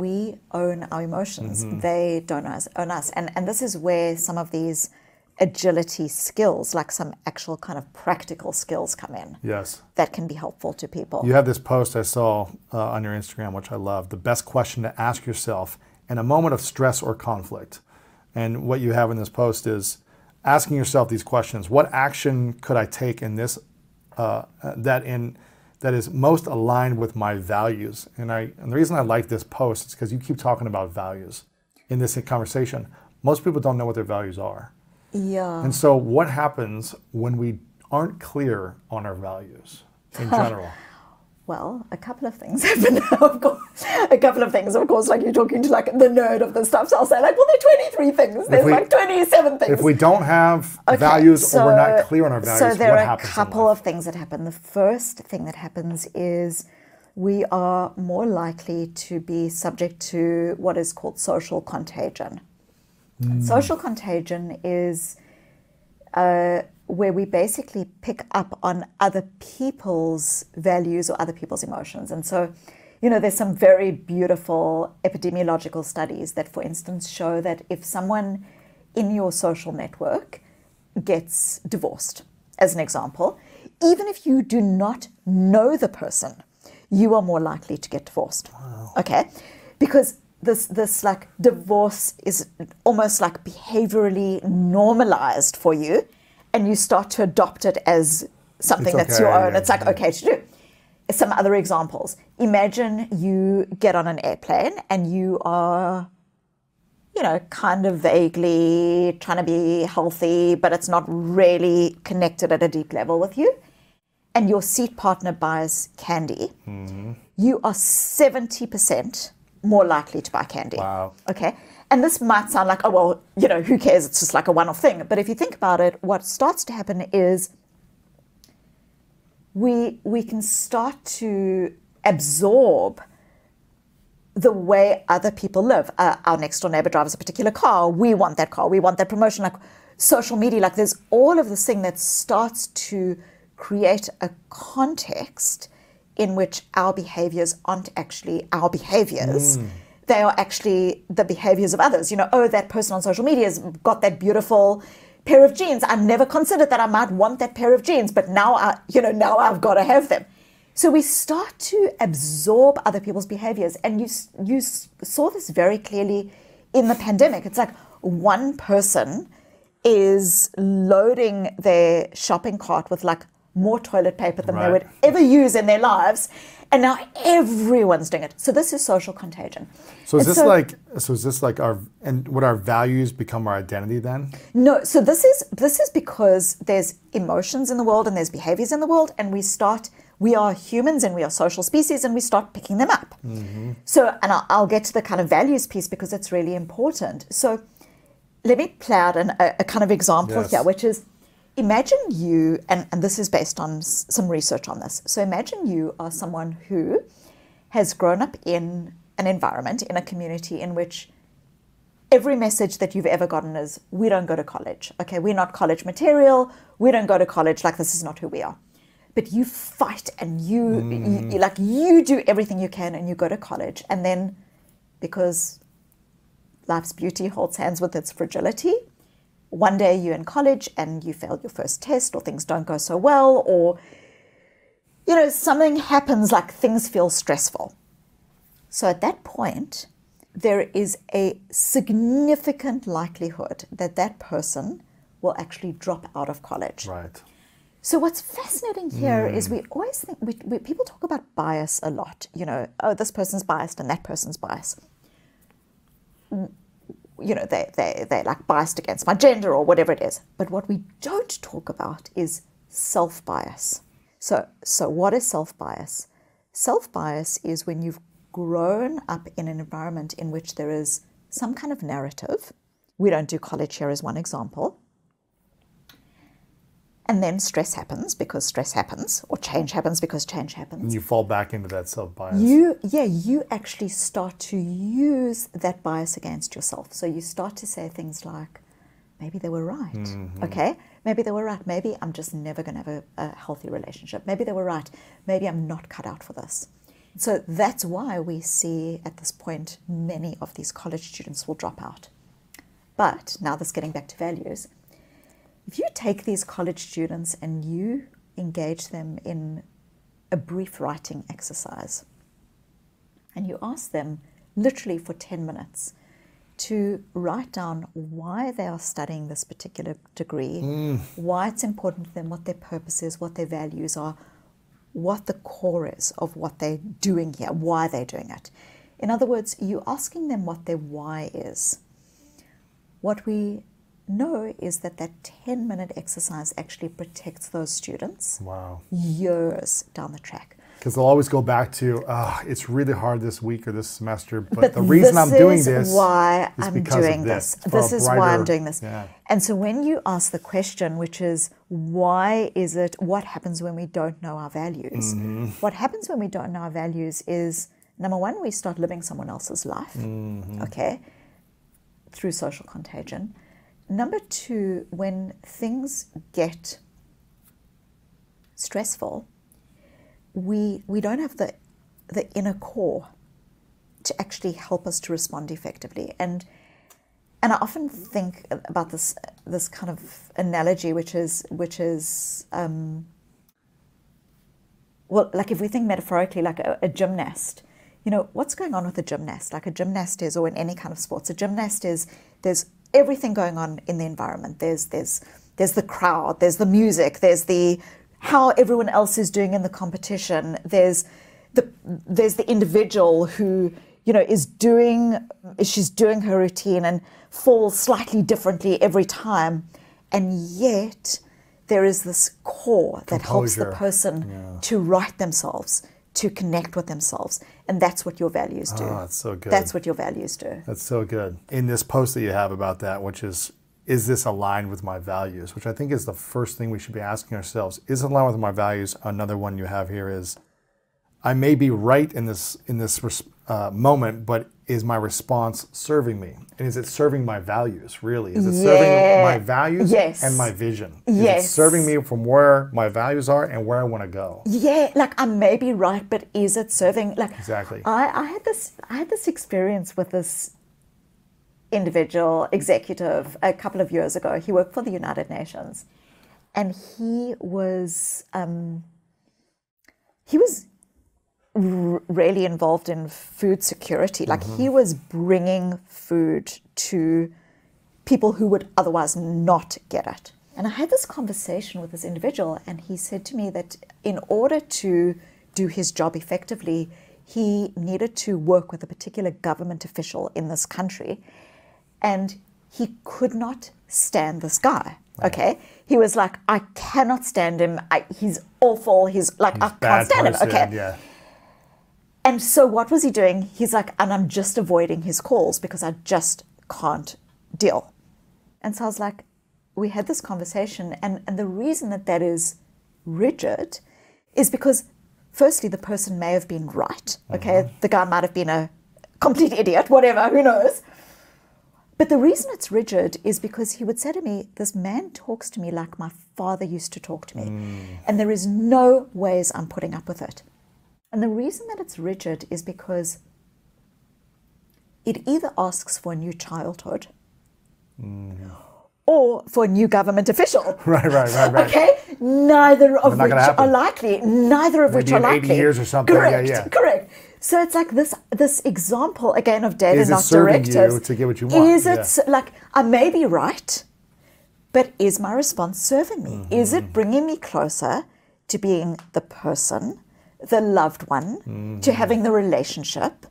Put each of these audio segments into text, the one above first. We own our emotions. Mm-hmm. They don't own us. And this is where some of these agility skills, like some actual kind of practical skills, come in. Yes. That can be helpful to people. You have this post I saw on your Instagram, which I love, the best question to ask yourself in a moment of stress or conflict. And what you have in this post is asking yourself these questions. What action could I take in this that is most aligned with my values? And the reason I like this post is because you keep talking about values in this conversation. Most people don't know what their values are. Yeah. And so what happens when we aren't clear on our values in general? Well, a couple of things happen, of course. A couple of things, of course, like you're talking to like the nerd of this stuff. So I'll say like, well, there are 23 things. There's like 27 things. If we don't have values or we're not clear on our values, what happens? So there are a couple of things that happen. The first thing that happens is we are more likely to be subject to what is called social contagion. Mm. Social contagion is where we basically pick up on other people's values or other people's emotions. And so, you know, there's some very beautiful epidemiological studies that, for instance, show that if someone in your social network gets divorced, as an example, even if you do not know the person, you are more likely to get divorced. Wow. Okay? Because this like divorce is almost like behaviorally normalized for you, and you start to adopt it as something that's your own. It's like okay to do. Some other examples. Imagine you get on an airplane and you are, you know, kind of vaguely trying to be healthy, but it's not really connected at a deep level with you, and your seat partner buys candy. Mm-hmm. You are 70% more likely to buy candy. Wow. Okay. And this might sound like, oh, well, you know, who cares? It's just like a one-off thing. But if you think about it, what starts to happen is we can start to absorb the way other people live. Our next-door neighbor drives a particular car. We want that car. We want that promotion. Like social media, like there's all of this thing that starts to create a context in which our behaviors aren't actually our behaviors. Mm. They are actually the behaviors of others. You know, oh, that person on social media has got that beautiful pair of jeans. I've never considered that I might want that pair of jeans, but now, now I've got to have them. So we start to absorb other people's behaviors. And you saw this very clearly in the pandemic. It's like one person is loading their shopping cart with like more toilet paper than they would ever use in their lives, and now everyone's doing it. So this is social contagion. So is this like would our values become our identity then? No. So this is because there's emotions in the world and there's behaviors in the world, and we are humans and we are social species, and we start picking them up. Mm-hmm. So and I'll get to the kind of values piece because it's really important. So let me play out a kind of example here, which is. Imagine you, and this is based on some research on this. So imagine you are someone who has grown up in an environment, in a community in which every message that you've ever gotten is, we don't go to college. Okay, we're not college material. We don't go to college. Like, this is not who we are. But you fight and you do everything you can and you go to college. And then because life's beauty holds hands with its fragility, one day you're in college and you failed your first test, or things don't go so well, or, you know, something happens, like things feel stressful. So at that point, there is a significant likelihood that that person will actually drop out of college. Right. So what's fascinating here is we always think, people talk about bias a lot. You know, oh, this person's biased and that person's biased. You know, they're like biased against my gender or whatever it is. But what we don't talk about is self-bias. So what is self-bias? Self-bias is when you've grown up in an environment in which there is some kind of narrative. We don't do college here as one example. And then stress happens because stress happens, or change happens because change happens. And you fall back into that self-bias. You actually start to use that bias against yourself. So you start to say things like, maybe they were right, okay? Maybe they were right. Maybe I'm just never going to have a healthy relationship. Maybe they were right. Maybe I'm not cut out for this. So that's why we see at this point many of these college students will drop out. But now this getting back to values, if you take these college students and you engage them in a brief writing exercise and you ask them literally for 10 minutes to write down why they are studying this particular degree, why it's important to them, what their purpose is, what their values are, what the core is of what they're doing here, why they're doing it. In other words, you're asking them what their why is. What we know is that that 10-minute exercise actually protects those students years down the track. Because they'll always go back to, it's really hard this week or this semester, but the reason I'm doing this is why I'm doing this. This is why I'm doing this. And so when you ask the question, which is, why is it, what happens when we don't know our values? What happens when we don't know our values is, number one, we start living someone else's life, okay, through social contagion. Number two, when things get stressful, we don't have the inner core to actually help us to respond effectively. And I often think about this kind of analogy, which is, well, like if we think metaphorically, like a gymnast, you know, what's going on with a gymnast? Like a gymnast is, or in any kind of sports, a gymnast is, there's everything going on in the environment. There's the crowd, there's the music, there's the how everyone else is doing in the competition. There's the individual who, you know, she's doing her routine and falls slightly differently every time. And yet there is this core that helps the person to right themselves, to connect with themselves. And that's what your values do. Oh, that's so good. That's what your values do. That's so good. In this post that you have about that, which is this aligned with my values? Which I think is the first thing we should be asking ourselves. Is it aligned with my values? Another one you have here is, I may be right in this moment, but is my response serving me? And is it serving my values, really? Is it serving my values and my vision? Is it serving me from where my values are and where I want to go? Yeah, like I may be right, but is it serving? Like, exactly. I had this experience with this individual executive a couple of years ago. He worked for the United Nations, and he was really involved in food security. Like he was bringing food to people who would otherwise not get it. And I had this conversation with this individual, and he said to me that in order to do his job effectively, he needed to work with a particular government official in this country. And he could not stand this guy, okay? He was like, I cannot stand him. He's awful. He's I can't stand him, okay? Yeah. And so what was he doing? He's like, and I'm just avoiding his calls because I just can't deal. And so I was like, we had this conversation. And the reason that is rigid is because, firstly, the person may have been right, okay? The guy might have been a complete idiot, whatever, who knows? But the reason it's rigid is because he would say to me, this man talks to me like my father used to talk to me. And there is no ways I'm putting up with it. And the reason that it's rigid is because it either asks for a new childhood or for a new government official. Right. Okay? Neither of which are likely. Maybe in 80 years or something. Correct. So it's like this example again of data, not directives. Is it serving you to get what you want? Is it like I may be right, but is my response serving me? Is it bringing me closer to being the person, the loved one, to having the relationship,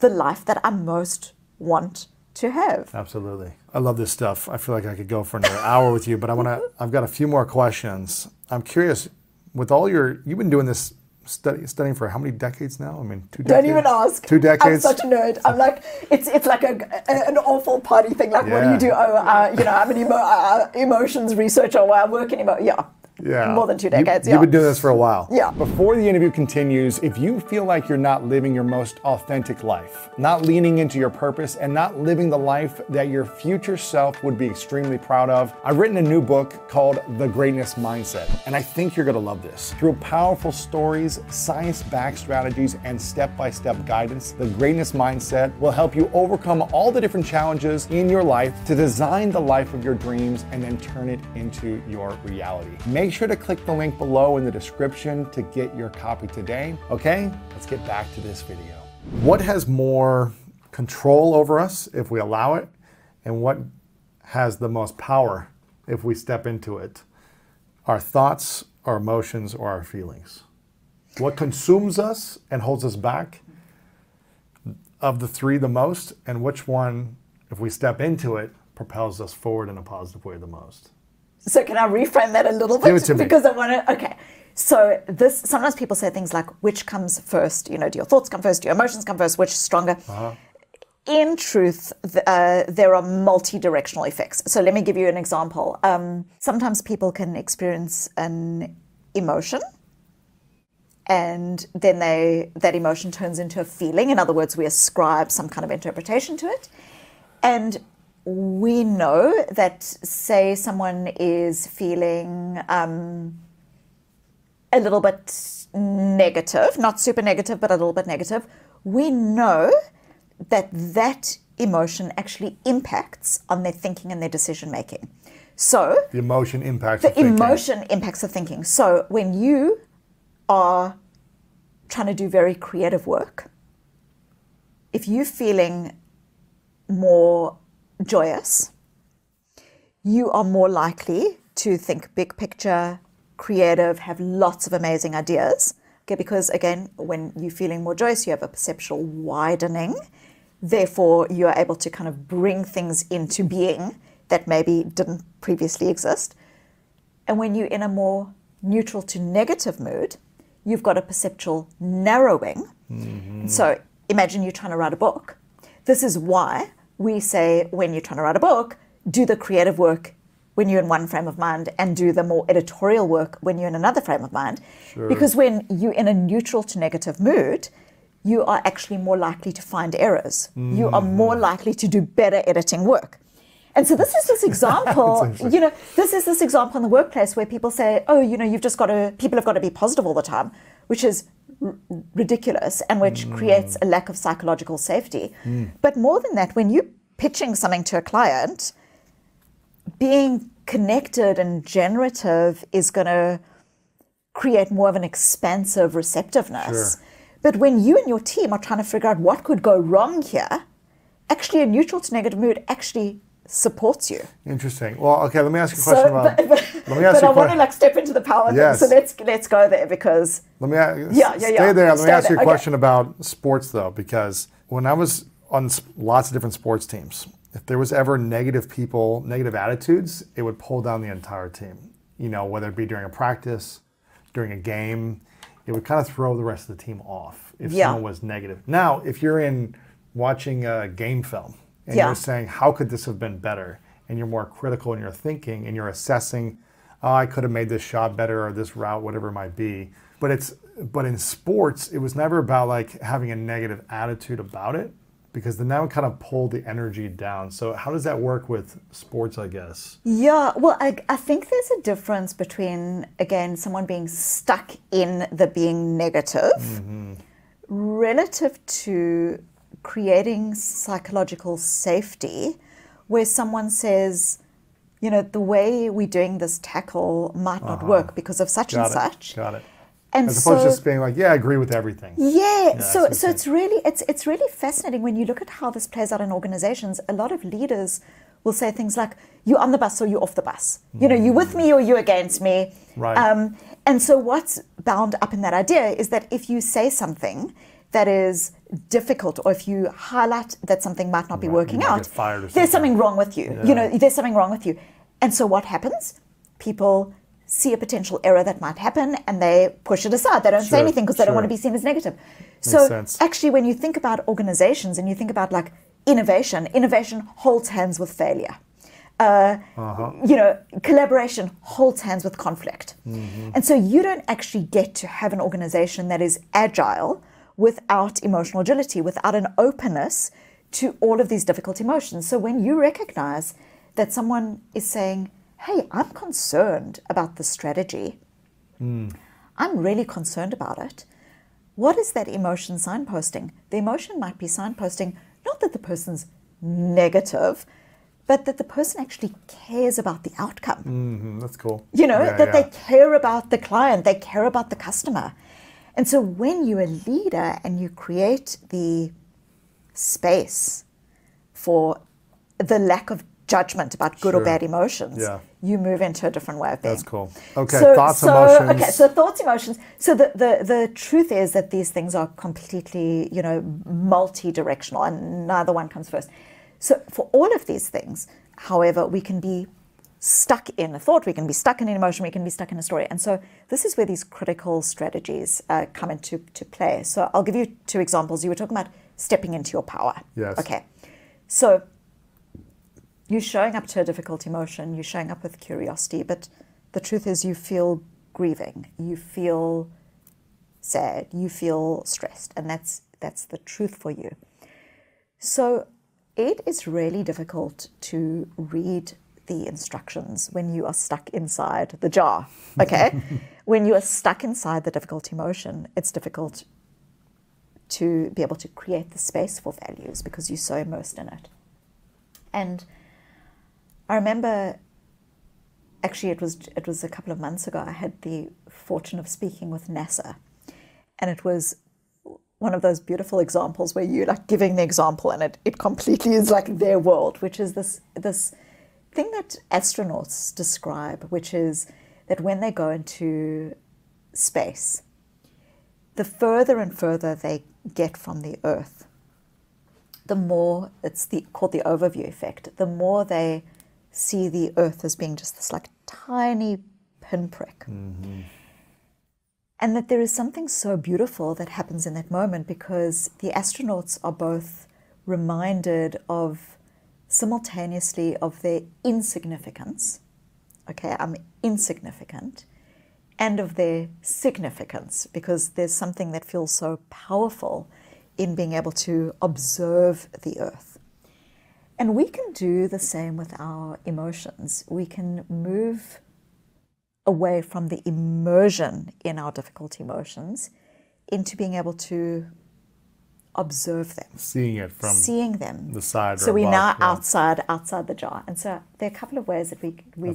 the life that I most want to have? Absolutely. I love this stuff. I feel like I could go for another hour with you, but I've got a few more questions. I'm curious, with all you've been doing this studying for how many decades now? I mean, 2 decades? Don't even ask. 2 decades? I'm such a nerd. I'm like, it's like an awful party thing. Like, what do you do? Oh, you know, I'm an emotions researcher. Well, I work in emotions. Yeah. more than 2 decades. You've been doing this for a while. Yeah. Before the interview continues, if you feel like you're not living your most authentic life, not leaning into your purpose, and not living the life that your future self would be extremely proud of, I've written a new book called The Greatness Mindset, and I think you're gonna love this. Through powerful stories, science-backed strategies, and step-by-step guidance, The Greatness Mindset will help you overcome all the different challenges in your life to design the life of your dreams and then turn it into your reality. Make sure to click the link below in the description to get your copy today. Okay, let's get back to this video. What has more control over us if we allow it, and what has the most power if we step into it? Our thoughts, our emotions, or our feelings. What consumes us and holds us back of the three the most, and which one, if we step into it, propels us forward in a positive way the most? So can I reframe that a little bit? Give it to me. Because I want to, okay. So this, sometimes people say things like, which comes first? You know, do your thoughts come first? Do your emotions come first? Which is stronger? In truth, there are multi-directional effects. So let me give you an example. Sometimes people can experience an emotion, and then that emotion turns into a feeling. In other words, we ascribe some kind of interpretation to it. And we know that, say, someone is feeling a little bit negative, not super negative, but a little bit negative. We know that that emotion actually impacts on their thinking and their decision making. So the emotion impacts the thinking. Emotion impacts the thinking. So when you are trying to do very creative work, if you're feeling more joyous, you are more likely to think big picture, creative, have lots of amazing ideas. Okay, because again, when you're feeling more joyous, you have a perceptual widening. Therefore, you are able to kind of bring things into being that maybe didn't previously exist. And when you're in a more neutral to negative mood, you've got a perceptual narrowing. Mm-hmm. So imagine you're trying to write a book. This is why we say when you're trying to write a book, do the creative work when you're in one frame of mind and do the more editorial work when you're in another frame of mind. Sure. Because when you're in a neutral to negative mood, you are actually more likely to find errors. Mm-hmm. You are more likely to do better editing work. And so this is this example, you know, this is this example in the workplace where people say, oh, you know, you've just got to, people have got to be positive all the time, which is ridiculous and which creates a lack of psychological safety. But more than that, when you're pitching something to a client, being connected and generative is going to create more of an expansive receptiveness. Sure. But when you and your team are trying to figure out what could go wrong here, actually a neutral to negative mood actually supports you. Interesting. Well, okay, let me ask you a question about... But I want to like step into the power thing, so let's go there because... Let me ask you a question about sports though, because when I was on lots of different sports teams, if there was ever negative people, negative attitudes, it would pull down the entire team. You know, whether it be during a practice, during a game, it would kind of throw the rest of the team off if someone was negative. Now, if you're watching a game film and you're saying, how could this have been better? And you're more critical in your thinking and you're assessing, oh, I could have made this shot better or this route, whatever it might be. But in sports, it was never about like having a negative attitude about it, because then that would kind of pull the energy down. So how does that work with sports, I guess? Yeah, well, I think there's a difference between, again, someone being stuck in the being negative relative to creating psychological safety, where someone says, you know, the way we're doing this tackle might not work because of such and such. Got it. And as opposed to just being like, yeah, I agree with everything. Yeah, so it's really fascinating when you look at how this plays out in organizations. A lot of leaders will say things like, you're on the bus or you're off the bus. You know, you're with me or you're against me. Right. And so what's bound up in that idea is that if you say something that is difficult, or if you highlight that something might not be working out, there's something wrong with you. Yeah. You know, there's something wrong with you. And so what happens? People see a potential error that might happen and they push it aside. They don't say anything because they don't want to be seen as negative. Makes sense. Actually, when you think about organizations and you think about like innovation holds hands with failure. collaboration holds hands with conflict. Mm-hmm. And so you don't actually get to have an organization that is agile without emotional agility, without an openness to all of these difficult emotions. So when you recognize that someone is saying, hey, I'm concerned about this strategy. Mm. I'm really concerned about it. What is that emotion signposting? The emotion might be signposting, not that the person's negative, but that the person actually cares about the outcome. Mm-hmm, that's cool. You know, they care about the client, they care about the customer. And so when you're a leader and you create the space for the lack of judgment about good or bad emotions, you move into a different way of being. That's cool. Okay, so, thoughts, emotions. Okay, so thoughts, emotions. So the truth is that these things are completely, you know, multi-directional and neither one comes first. So for all of these things, however, we can be stuck in a thought, we can be stuck in an emotion, we can be stuck in a story. And so this is where these critical strategies come into play. So I'll give you two examples. You were talking about stepping into your power. Yes. Okay. So you're showing up to a difficult emotion, you're showing up with curiosity, but the truth is you feel grieving, you feel sad, you feel stressed, and that's the truth for you. So it is really difficult to read the instructions when you are stuck inside the jar, okay? When you are stuck inside the difficult emotion, it's difficult to be able to create the space for values because you're so immersed in it. And I remember, actually it was a couple of months ago, I had the fortune of speaking with NASA, and it was one of those beautiful examples where you're like giving the example and it completely is like their world, which is this thing that astronauts describe, which is that when they go into space, the further and further they get from the Earth, the more, it's called the overview effect, the more they see the Earth as being just this like tiny pinprick. Mm-hmm. And that there is something so beautiful that happens in that moment because the astronauts are both reminded of simultaneously of their insignificance, okay, I'm insignificant, and of their significance, because there's something that feels so powerful in being able to observe the Earth. And we can do the same with our emotions. We can move away from the immersion in our difficult emotions into being able to observe them. Seeing them. The side. So we're now outside the jar. And so there are a couple of ways that we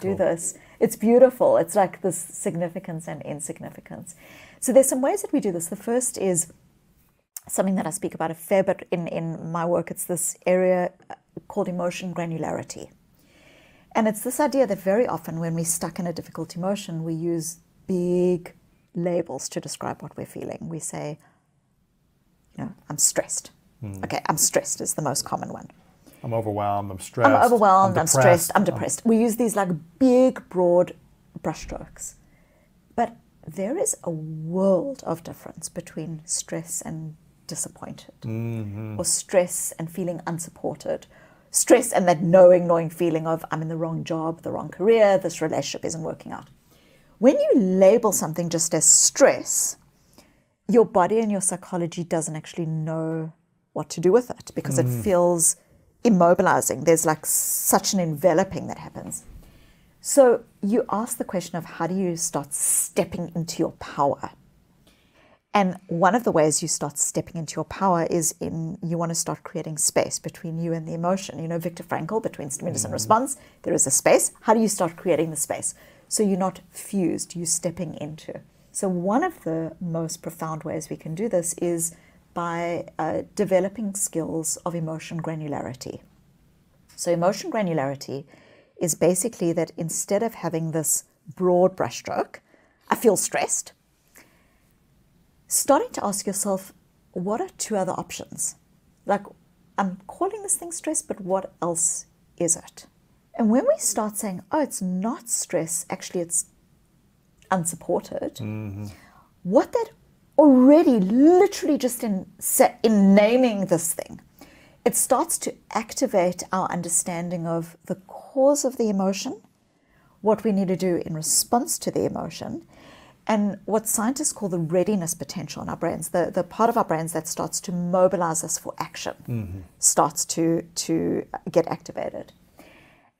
do this. It's beautiful. It's like this significance and insignificance. So there's some ways that we do this. The first is something that I speak about a fair bit in my work. It's this area called emotion granularity. And it's this idea that very often when we're stuck in a difficult emotion, we use big labels to describe what we're feeling. We say, you know, I'm stressed. Mm. Okay, I'm stressed is the most common one. I'm overwhelmed, I'm stressed. I'm overwhelmed, I'm stressed, I'm depressed. We use these like big, broad brushstrokes. But there is a world of difference between stress and disappointed, mm-hmm. or stress and feeling unsupported, stress and that gnawing feeling of I'm in the wrong job, the wrong career, this relationship isn't working out. When you label something just as stress, your body and your psychology doesn't actually know what to do with it because it feels immobilizing. There's like such an enveloping that happens. So you ask the question of how do you start stepping into your power? And one of the ways you start stepping into your power is you want to start creating space between you and the emotion. You know, Viktor Frankl, between stimulus and response, there is a space. How do you start creating the space? So you're not fused, you're stepping into. So one of the most profound ways we can do this is by developing skills of emotion granularity. So emotion granularity is basically that instead of having this broad brushstroke, I feel stressed, starting to ask yourself, what are two other options? Like, I'm calling this thing stress, but what else is it? And when we start saying, oh, it's not stress, actually it's unsupported, mm-hmm. what that already literally just in naming this thing it starts to activate our understanding of the cause of the emotion, what we need to do in response to the emotion, and what scientists call the readiness potential in our brains, the part of our brains that starts to mobilize us for action, starts to get activated.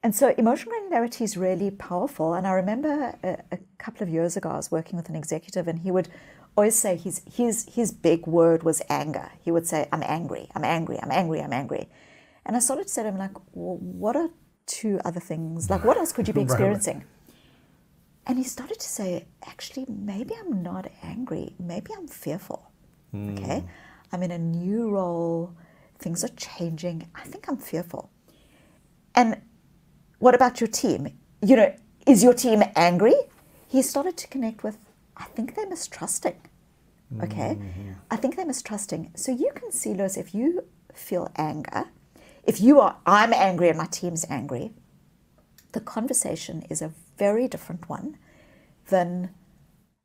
And so emotional granularity is really powerful. And I remember a couple of years ago, I was working with an executive, and he would always say his big word was anger. He would say, "I'm angry, I'm angry, I'm angry, I'm angry." And I sort of said to him, like, well, what are two other things? Like, what else could you be experiencing? And he started to say, actually, maybe I'm not angry. Maybe I'm fearful, okay? I'm in a new role. Things are changing. I think I'm fearful. And what about your team? You know, is your team angry? He started to connect with, I think they're mistrusting, okay? I think they're mistrusting. So you can see, Lewis, if you feel anger, if you are, I'm angry and my team's angry, the conversation is a very different one than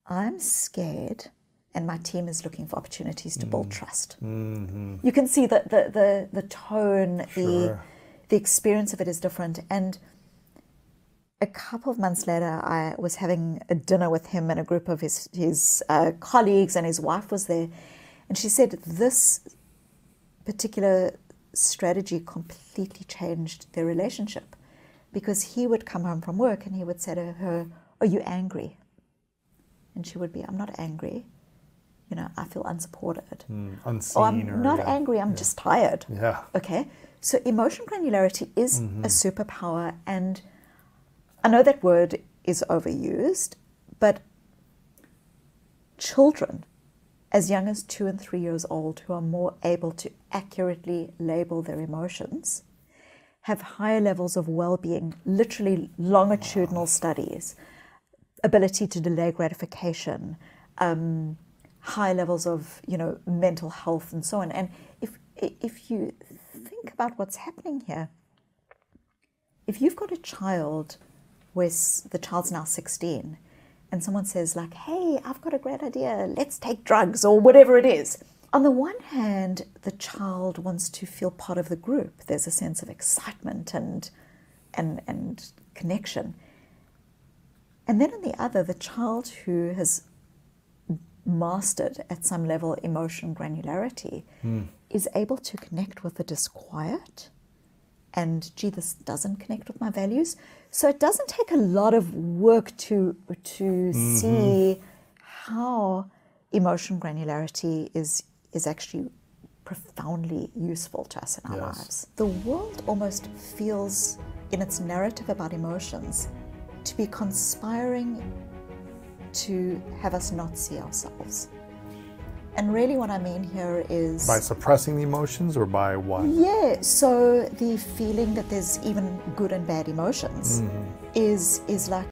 I'm scared and my team is looking for opportunities to build trust. You can see that the tone, the experience of it is different. And a couple of months later, I was having a dinner with him and a group of his colleagues, and his wife was there. And she said, this particular strategy completely changed their relationship, because he would come home from work and he would say to her, "Are you angry?" And she would be, "I'm not angry. You know, I feel unsupported." Unseen. Or, "I'm not angry, I'm just tired." Okay? So emotion granularity is a superpower, and I know that word is overused, but children as young as 2 and 3 years old who are more able to accurately label their emotions have higher levels of well-being, literally longitudinal studies, ability to delay gratification, high levels of, you know, mental health and so on. And if you think about what's happening here, if you've got a child where the child's now 16 and someone says, like, "Hey, I've got a great idea, let's take drugs," or whatever it is. On the one hand, the child wants to feel part of the group. There's a sense of excitement and connection. And then on the other, the child who has mastered at some level emotion granularity is able to connect with the disquiet and, gee, this doesn't connect with my values. So it doesn't take a lot of work to see how emotion granularity is actually profoundly useful to us in our lives. The world almost feels in its narrative about emotions to be conspiring to have us not see ourselves. And really what I mean here is... By suppressing the emotions, or by what? Yeah, so the feeling that there's even good and bad emotions is like...